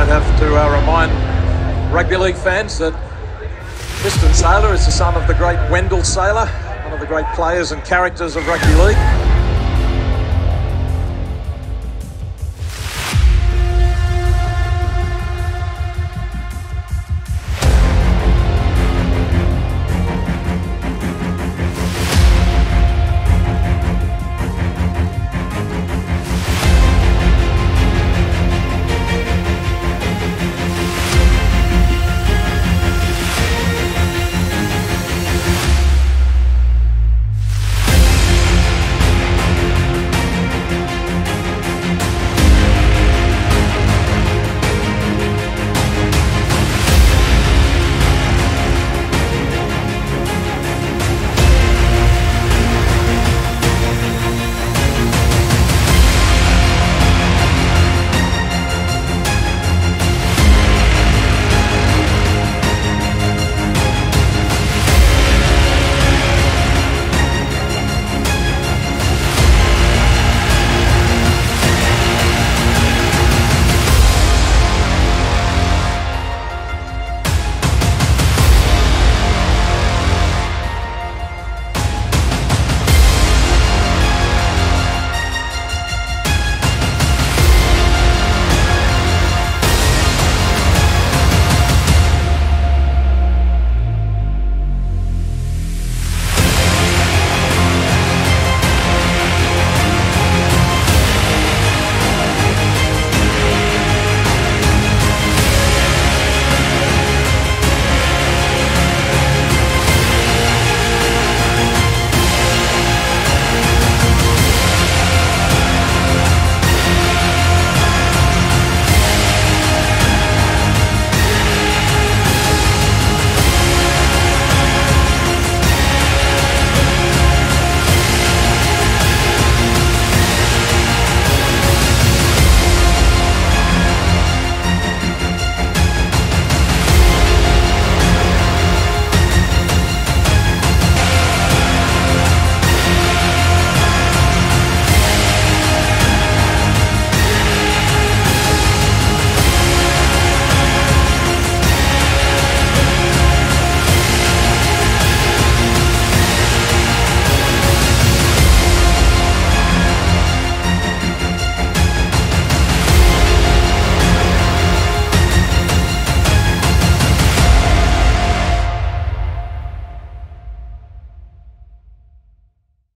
don't have to remind rugby league fans that Tristan Sailor is the son of the great Wendell Sailor, one of the great players and characters of rugby league.